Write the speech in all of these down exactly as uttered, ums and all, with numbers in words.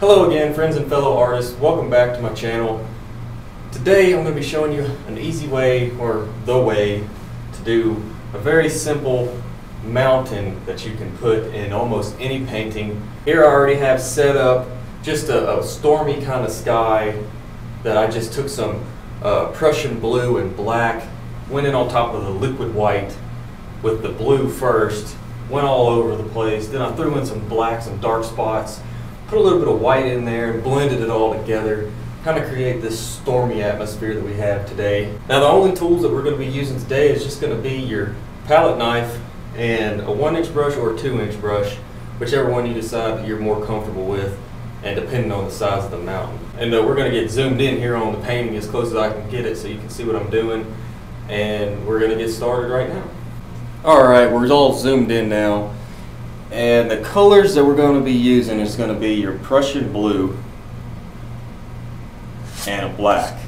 Hello again, friends and fellow artists. Welcome back to my channel. Today I'm going to be showing you an easy way, or the way, to do a very simple mountain that you can put in almost any painting. Here I already have set up just a, a stormy kind of sky that I just took some uh, Prussian blue and black, went in on top of the liquid white with the blue first, went all over the place, then I threw in some black, some dark spots, put a little bit of white in there and blended it all together, kind of create this stormy atmosphere that we have today. Now the only tools that we're going to be using today is just going to be your palette knife and a one inch brush or a two inch brush, whichever one you decide that you're more comfortable with, and depending on the size of the mountain. And uh, we're going to get zoomed in here on the painting as close as I can get it so you can see what I'm doing, and we're going to get started right now. Alright, we're all zoomed in now, and the colors that we're going to be using is going to be your Prussian blue and a black.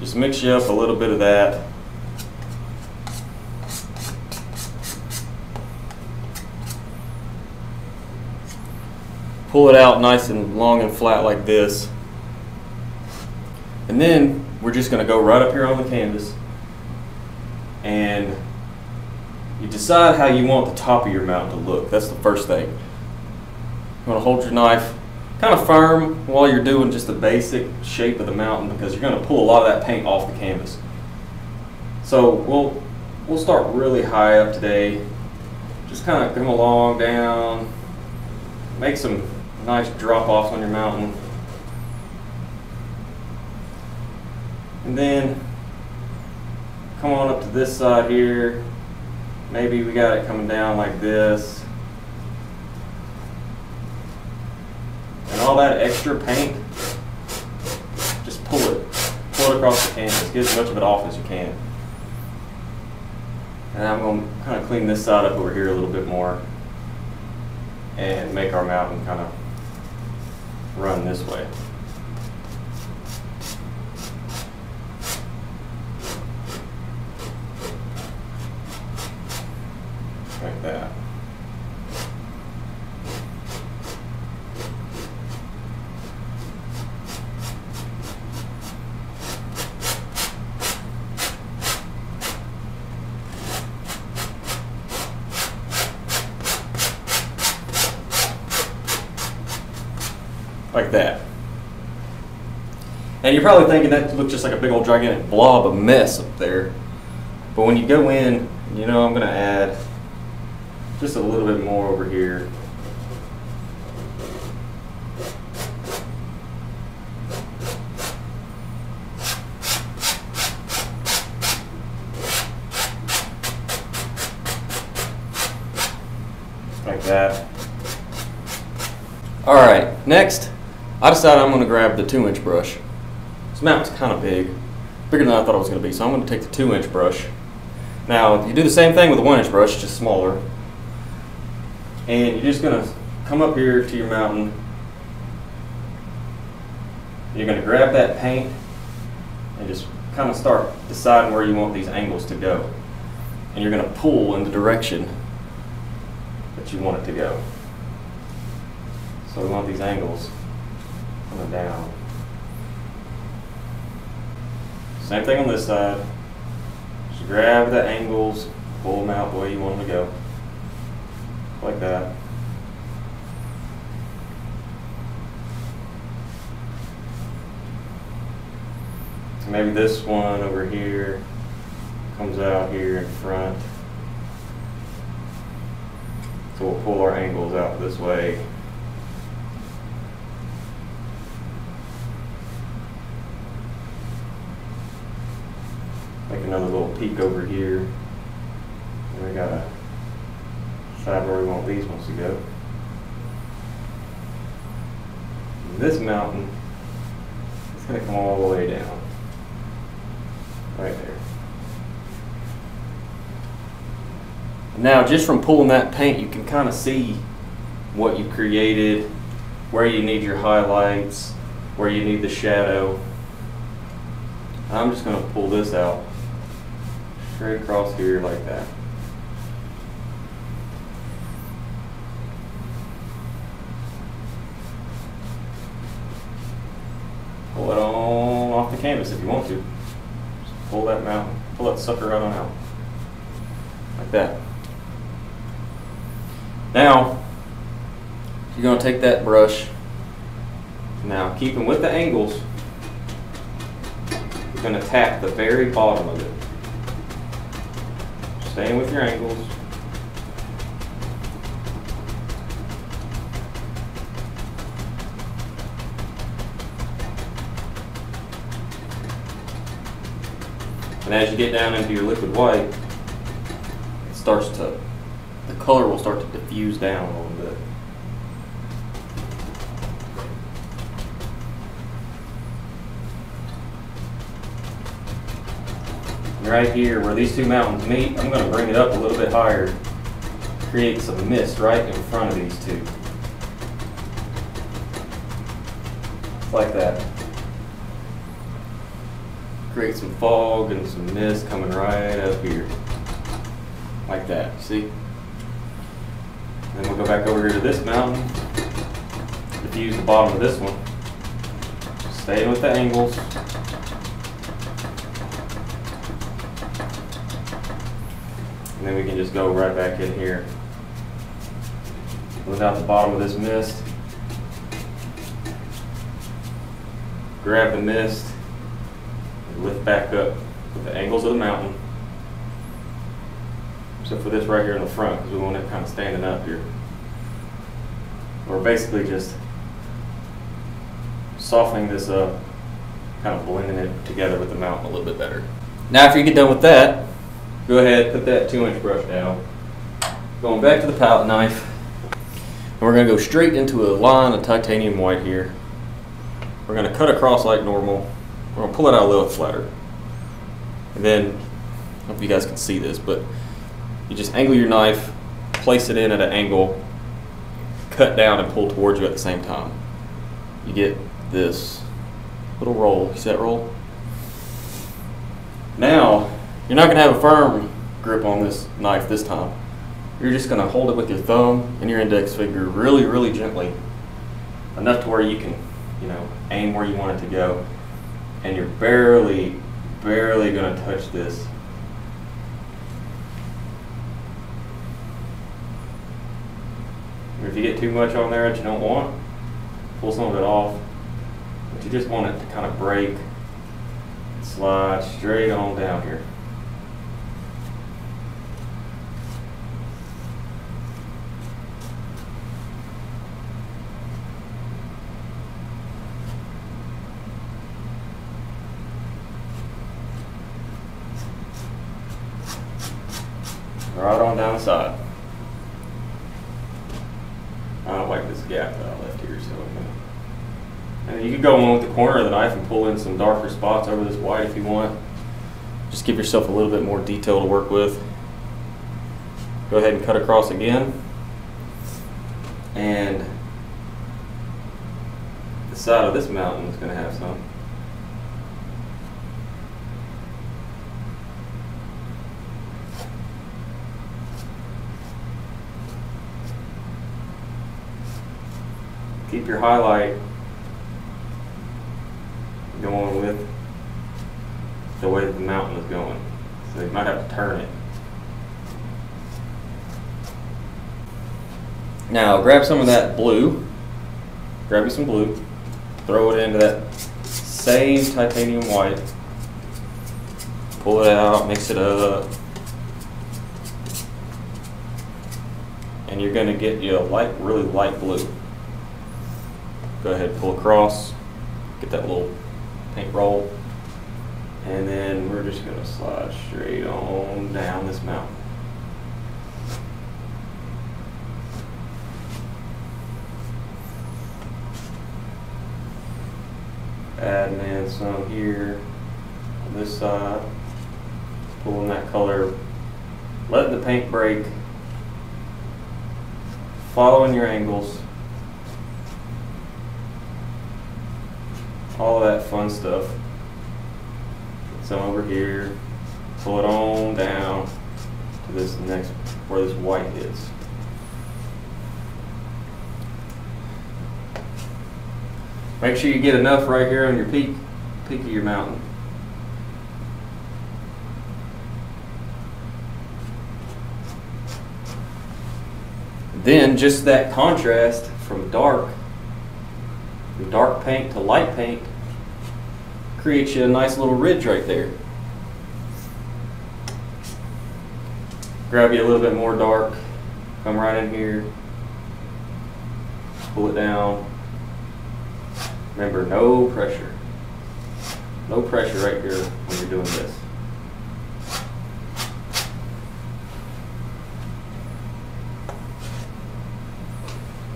Just mix you up a little bit of that. Pull it out nice and long and flat like this. And then we're just going to go right up here on the canvas, and you decide how you want the top of your mountain to look. That's the first thing. You want to hold your knife kind of firm while you're doing just the basic shape of the mountain, because you're going to pull a lot of that paint off the canvas. So we'll, we'll start really high up today. Just kind of come along down, make some nice drop-offs on your mountain. And then come on up to this side here. Maybe we got it coming down like this. And all that extra paint, just pull it. Pull it across the canvas. Get as much of it off as you can. And I'm going to kind of clean this side up over here a little bit more and make our mountain kind of run this way. Like that. Like that. And you're probably thinking that looks just like a big old gigantic blob of mess up there. But when you go in, you know, I'm gonna add just a little bit more over here. Like that. Alright, next, I decided I'm going to grab the two inch brush. This mountain's kind of big, bigger than I thought it was going to be, so I'm going to take the two inch brush. Now, you do the same thing with the one inch brush, just smaller. And you're just going to come up here to your mountain. You're going to grab that paint and just kind of start deciding where you want these angles to go. And you're going to pull in the direction that you want it to go. So we want these angles coming down. Same thing on this side. Just grab the angles, pull them out the way you want them to go. Like that. Maybe this one over here comes out here in front. So we'll pull our angles out this way. Make another little peak over here. And we got a decide where we want these ones to go. And this mountain is going to come all the way down. Right there. And now just from pulling that paint, you can kind of see what you created, where you need your highlights, where you need the shadow. I'm just going to pull this out straight across here like that. canvas if you want to. Just pull that mountain, pull that sucker right on out. Like that. Now, you're going to take that brush. Now, keeping with the angles, you're going to tap the very bottom of it. Staying with your angles. And as you get down into your liquid white, it starts to, the color will start to diffuse down a little bit. And right here where these two mountains meet, I'm going to bring it up a little bit higher, create some mist right in front of these two. Just like that. Create some fog and some mist coming right up here. Like that, see? Then we'll go back over here to this mountain, diffuse the bottom of this one. Staying with the angles. And then we can just go right back in here. Blend out the bottom of this mist. Grab the mist. Lift back up with the angles of the mountain, except for this right here in the front because we want it kind of standing up here. We're basically just softening this up, kind of blending it together with the mountain a little bit better. Now after you get done with that, go ahead, put that two inch brush down, going back to the palette knife, and we're going to go straight into a line of titanium white here. We're going to cut across like normal. We're going to pull it out a little flatter. And then, I don't know if you guys can see this, but you just angle your knife, place it in at an angle, cut down and pull towards you at the same time. You get this little roll. You see that roll? Now, you're not going to have a firm grip on this knife this time. You're just going to hold it with your thumb and your index finger really, really gently, enough to where you can, you know, aim where you want it to go. And you're barely, barely going to touch this. Or if you get too much on there that you don't want, pull some of it off. But you just want it to kind of break and slide straight on down here. Right on down the side. I don't like this gap that I left here, so I mean, you could go on with the corner of the knife and pull in some darker spots over this white if you want. Just give yourself a little bit more detail to work with. Go ahead and cut across again. And the side of this mountain is going to have some. Keep your highlight going with the way that the mountain is going. So you might have to turn it. Now grab some of that blue, grab you some blue, throw it into that same titanium white, pull it out, mix it up, and you're going to get you a light, really light blue. Go ahead, pull across, get that little paint roll, and then we're just going to slide straight on down this mountain. Adding in some here on this side, pulling that color, letting the paint break, following your angles. All that fun stuff. Get some over here, pull it on down to this next, where this white is. Make sure you get enough right here on your peak peak of your mountain. Then just that contrast from dark, from dark paint to light paint, creates you a nice little ridge right there. Grab you a little bit more dark, come right in here, pull it down. Remember, no pressure. No pressure right here when you're doing this.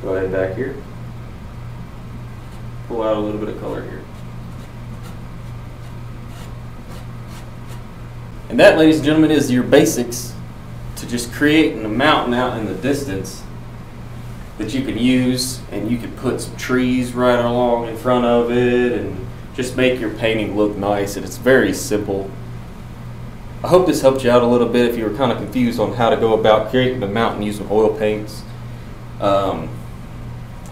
Go ahead back here. Pull out a little bit of color here. And that, ladies and gentlemen, is your basics to just creating a mountain out in the distance that you can use, and you could put some trees right along in front of it and just make your painting look nice, and it's very simple. I hope this helped you out a little bit if you were kind of confused on how to go about creating the mountain using oil paints. Um,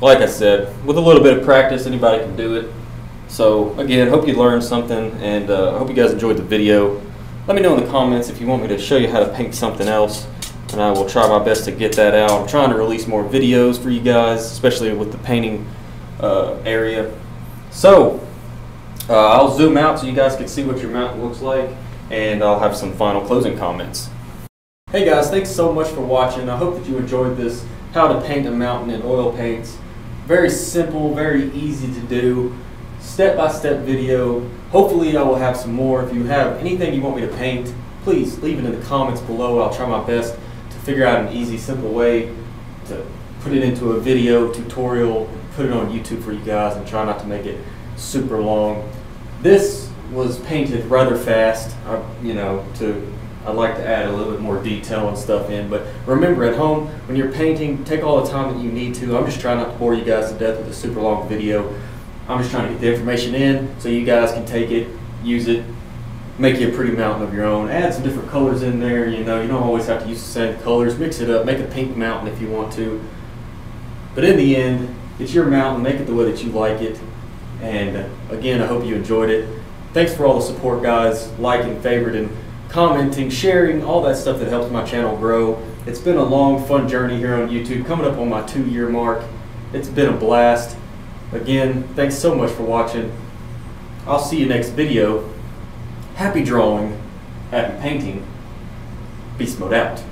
like I said, with a little bit of practice, anybody can do it. So again, hope you learned something, and I uh, hope you guys enjoyed the video. Let me know in the comments if you want me to show you how to paint something else, and I will try my best to get that out. I'm trying to release more videos for you guys, especially with the painting uh, area. So, uh, I'll zoom out so you guys can see what your mountain looks like, and I'll have some final closing comments. Hey guys, thanks so much for watching. I hope that you enjoyed this, how to paint a mountain in oil paints. Very simple, very easy to do, step-by-step video. Hopefully I will have some more. If you have anything you want me to paint, please leave it in the comments below. I'll try my best figure out an easy, simple way to put it into a video tutorial, put it on YouTube for you guys, and try not to make it super long. This was painted rather fast, I, you know, to, I'd like to add a little bit more detail and stuff in, but remember at home, when you're painting, take all the time that you need to. I'm just trying not to bore you guys to death with a super long video. I'm just trying to get the information in so you guys can take it, use it, make you a pretty mountain of your own. Add some different colors in there, you know, you don't always have to use the same colors. Mix it up, make a pink mountain if you want to. But in the end, it's your mountain, make it the way that you like it. And again, I hope you enjoyed it. Thanks for all the support, guys. Liking, favoriting, commenting, sharing, all that stuff that helps my channel grow. It's been a long, fun journey here on YouTube, coming up on my two-year mark. It's been a blast. Again, thanks so much for watching. I'll see you next video. Happy drawing, happy painting, beast mode out.